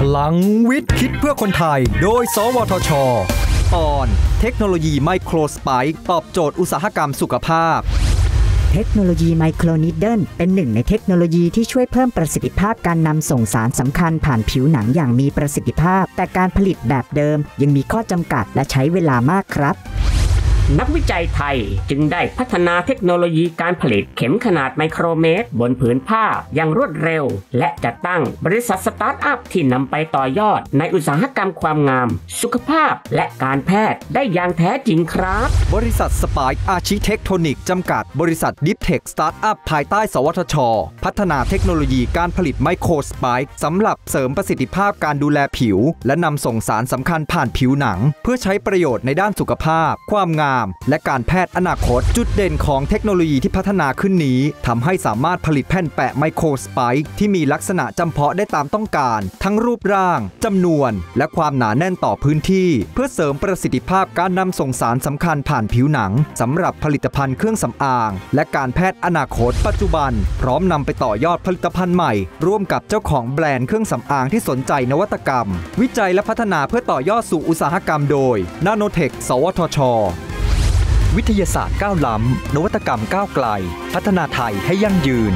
พลังวิทย์คิดเพื่อคนไทยโดยสวทช.ตอนเทคโนโลยีไมโครสไปค์ตอบโจทย์อุตสาหกรรมสุขภาพเทคโนโลยีไมโครนิดเดิลเป็นหนึ่งในเทคโนโลยีที่ช่วยเพิ่มประสิทธิภาพการนำส่งสารสำคัญผ่านผิวหนังอย่างมีประสิทธิภาพแต่การผลิตแบบเดิมยังมีข้อจำกัดและใช้เวลามากครับนักวิจัยไทยจึงได้พัฒนาเทคโนโลยีการผลิตเข็มขนาดไมโครเมตรบนผืนผ้าอย่างรวดเร็วและจัดตั้งบริษัทสตาร์ทอัพที่นำไปต่อยอดในอุตสาหกรรมความงามสุขภาพและการแพทย์ได้อย่างแท้จริงครับบริษัทสไปค์อาร์คิเทคโทนิกจำกัดบริษัท Deep-tech สตาร์ทอัพภายใต้สวทช.พัฒนาเทคโนโลยีการผลิตไมโครสไปค์สำหรับเสริมประสิทธิภาพการดูแลผิวและนำส่งสารสำคัญผ่านผิวหนังเพื่อใช้ประโยชน์ในด้านสุขภาพความงามและการแพทย์อนาคตจุดเด่นของเทคโนโลยีที่พัฒนาขึ้นนี้ทำให้สามารถผลิตแผ่นแปะไมโครสไปค์ที่มีลักษณะจำเพาะได้ตามต้องการทั้งรูปร่างจำนวนและความหนาแน่นต่อพื้นที่เพื่อเสริมประสิทธิภาพการนำส่งสารสำคัญผ่านผิวหนังสำหรับผลิตภัณฑ์เครื่องสำอางและการแพทย์อนาคตปัจจุบันพร้อมนำไปต่อยอดผลิตภัณฑ์ใหม่ร่วมกับเจ้าของแบรนด์เครื่องสำอางที่สนใจนวัตกรรมวิจัยและพัฒนาเพื่อต่อยอดสู่อุตสาหกรรมโดย Nanotech สวทชวิทยาศาสตร์ก้าวล้ำนวัตกรรมก้าวไกลพัฒนาไทยให้ยั่งยืน